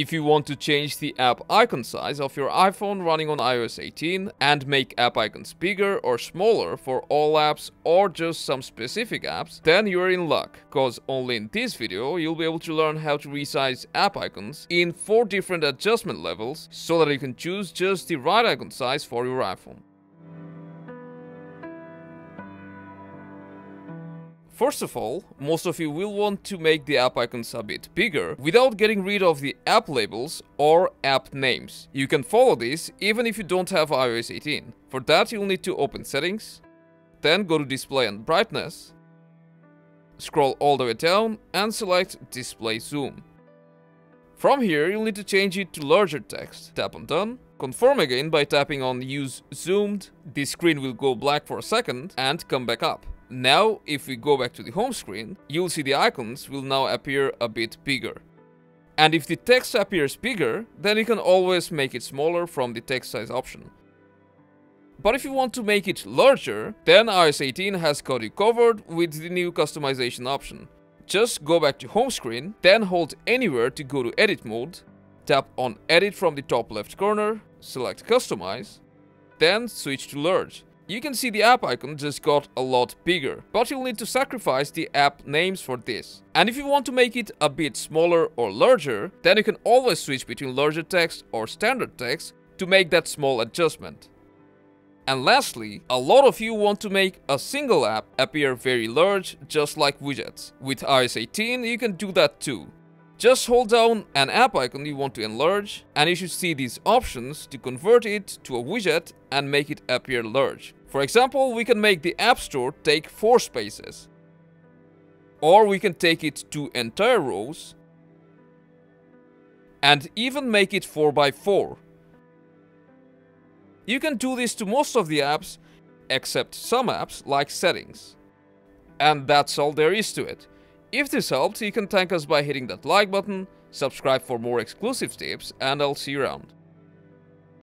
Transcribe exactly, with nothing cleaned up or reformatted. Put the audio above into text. if you want to change the app icon size of your iPhone running on i O S eighteen and make app icons bigger or smaller for all apps or just some specific apps, then you're in luck, cause only in this video you'll be able to learn how to resize app icons in four different adjustment levels so that you can choose just the right icon size for your iPhone. First of all, most of you will want to make the app icons a bit bigger without getting rid of the app labels or app names. You can follow this even if you don't have i O S eighteen. For that, you'll need to open Settings, then go to Display and Brightness, scroll all the way down and select Display Zoom. From here, you'll need to change it to larger text. Tap on Done. Confirm again by tapping on Use Zoomed. The screen will go black for a second and come back up. Now, if we go back to the home screen, you'll see the icons will now appear a bit bigger. And if the text appears bigger, then you can always make it smaller from the text size option. But if you want to make it larger, then i O S eighteen has got you covered with the new customization option. Just go back to home screen, then hold anywhere to go to edit mode, tap on edit from the top left corner, select customize, then switch to large. You can see the app icon just got a lot bigger, but you'll need to sacrifice the app names for this. And if you want to make it a bit smaller or larger, then you can always switch between larger text or standard text to make that small adjustment. And lastly, a lot of you want to make a single app appear very large, just like widgets. With i O S eighteen, you can do that too. Just hold down an app icon you want to enlarge, and you should see these options to convert it to a widget and make it appear large. For example, we can make the App Store take four spaces, or we can take it to entire rows, and even make it four by four. You can do this to most of the apps, except some apps like Settings. And that's all there is to it. If this helped, you can thank us by hitting that like button, subscribe for more exclusive tips, and I'll see you around.